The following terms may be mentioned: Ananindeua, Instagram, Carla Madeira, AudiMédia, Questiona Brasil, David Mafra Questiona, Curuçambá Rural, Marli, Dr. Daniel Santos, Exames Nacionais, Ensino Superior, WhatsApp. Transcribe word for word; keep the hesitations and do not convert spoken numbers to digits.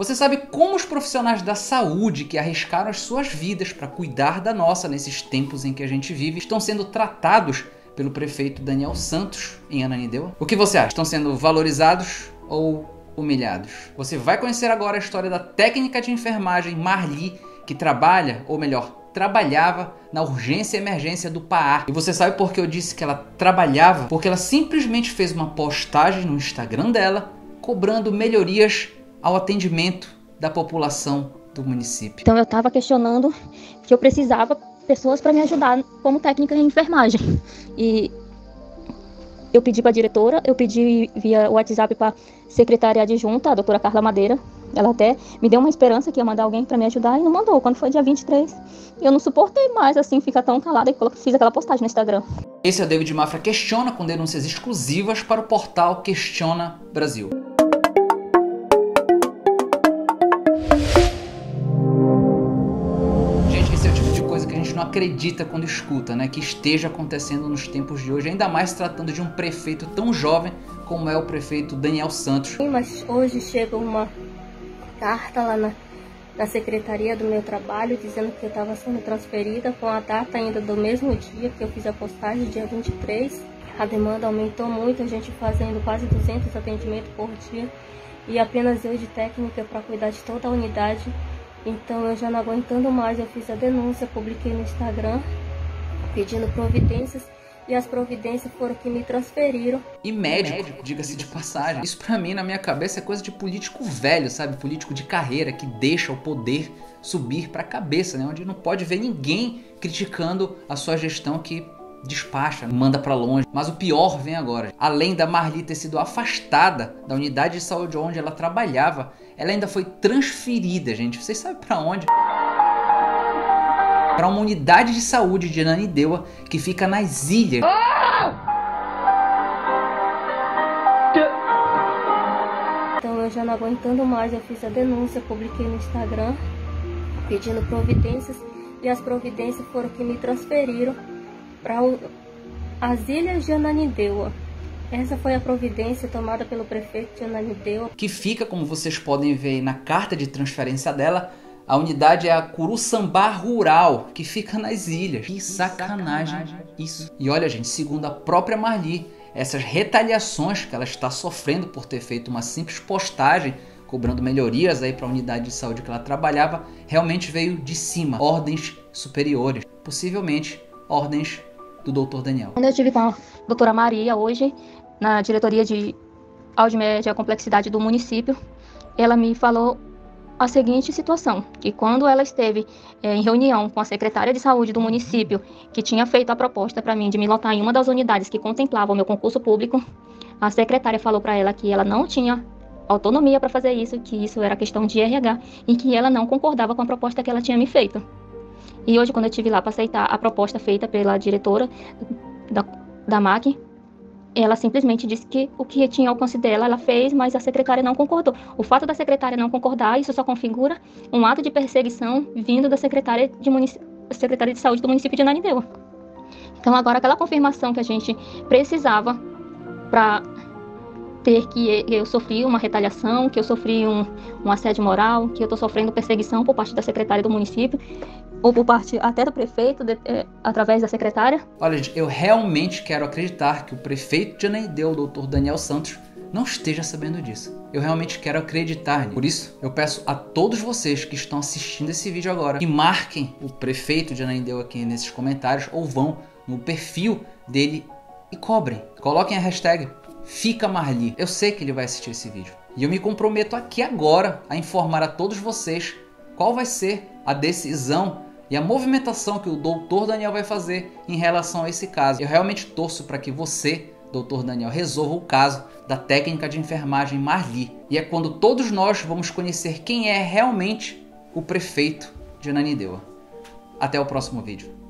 Você sabe como os profissionais da saúde que arriscaram as suas vidas para cuidar da nossa nesses tempos em que a gente vive estão sendo tratados pelo prefeito Daniel Santos em Ananindeua? O que você acha? Estão sendo valorizados ou humilhados? Você vai conhecer agora a história da técnica de enfermagem Marli, que trabalha, ou melhor, trabalhava na urgência e emergência do P A A R. E você sabe por que eu disse que ela trabalhava? Porque ela simplesmente fez uma postagem no Instagram dela cobrando melhorias ao atendimento da população do município. Então eu estava questionando que eu precisava de pessoas para me ajudar como técnica em enfermagem. E eu pedi para a diretora, eu pedi via WhatsApp para a secretária adjunta, a doutora Carla Madeira. Ela até me deu uma esperança que ia mandar alguém para me ajudar e não mandou. Quando foi dia vinte e três, eu não suportei mais assim ficar tão calada e fiz aquela postagem no Instagram. Esse é o David Mafra Questiona, com denúncias exclusivas para o portal Questiona Brasil. Não acredita quando escuta, né, que esteja acontecendo nos tempos de hoje, ainda mais tratando de um prefeito tão jovem como é o prefeito Daniel Santos. Sim, mas hoje chega uma carta lá na, na secretaria do meu trabalho dizendo que eu estava sendo transferida com a data ainda do mesmo dia que eu fiz a postagem, dia vinte e três. A demanda aumentou muito, a gente fazendo quase duzentos atendimentos por dia e apenas eu de técnica para cuidar de toda a unidade. Então eu já não aguentando mais, eu fiz a denúncia, publiquei no Instagram pedindo providências e as providências foram que me transferiram. E médico, médico diga-se de passagem. Isso pra mim, na minha cabeça, é coisa de político velho, sabe? Político de carreira que deixa o poder subir pra cabeça, né? Onde não pode ver ninguém criticando a sua gestão que despacha, manda pra longe. Mas o pior vem agora. Além da Marli ter sido afastada da unidade de saúde onde ela trabalhava, ela ainda foi transferida, gente. Vocês sabem pra onde? Pra uma unidade de saúde de Ananindeua que fica nas ilhas. Então eu já não aguentando mais, eu fiz a denúncia, publiquei no Instagram pedindo providências e as providências foram que me transferiram para as ilhas de Ananindeua. Essa foi a providência tomada pelo prefeito de Ananindeua. Que fica, como vocês podem ver na carta de transferência dela, a unidade é a Curuçambá Rural, que fica nas ilhas. Que sacanagem, sacanagem isso. E olha, gente, segundo a própria Marli, essas retaliações que ela está sofrendo por ter feito uma simples postagem cobrando melhorias aí para a unidade de saúde que ela trabalhava, realmente veio de cima, ordens superiores, possivelmente ordens do doutor Daniel. Quando eu estive com a doutora Maria hoje, na diretoria de AudiMédia e Complexidade do município, ela me falou a seguinte situação, que quando ela esteve é, em reunião com a secretária de saúde do município, que tinha feito a proposta para mim de me lotar em uma das unidades que contemplava o meu concurso público, a secretária falou para ela que ela não tinha autonomia para fazer isso, que isso era questão de R H, e que ela não concordava com a proposta que ela tinha me feito. E hoje, quando eu estive lá para aceitar a proposta feita pela diretora da, da M A C, ela simplesmente disse que o que tinha ao alcance dela, ela fez, mas a secretária não concordou. O fato da secretária não concordar, isso só configura um ato de perseguição vindo da secretária de, munic... secretária de saúde do município de Ananindeua. Então, agora, aquela confirmação que a gente precisava para ter que eu sofri uma retaliação, que eu sofri um, um assédio moral, que eu estou sofrendo perseguição por parte da secretária do município, ou por parte até do prefeito, de, é, através da secretária. Olha, gente, eu realmente quero acreditar que o prefeito de Ananindeua, o doutor Daniel Santos, não esteja sabendo disso. Eu realmente quero acreditar nisso. Por isso, eu peço a todos vocês que estão assistindo esse vídeo agora que marquem o prefeito de Ananindeua aqui nesses comentários, ou vão no perfil dele e cobrem. Coloquem a hashtag Fica Marli. Eu sei que ele vai assistir esse vídeo. E eu me comprometo aqui agora a informar a todos vocês qual vai ser a decisão e a movimentação que o doutor Daniel vai fazer em relação a esse caso. Eu realmente torço para que você, doutor Daniel, resolva o caso da técnica de enfermagem Marli. E é quando todos nós vamos conhecer quem é realmente o prefeito de Ananindeua. Até o próximo vídeo.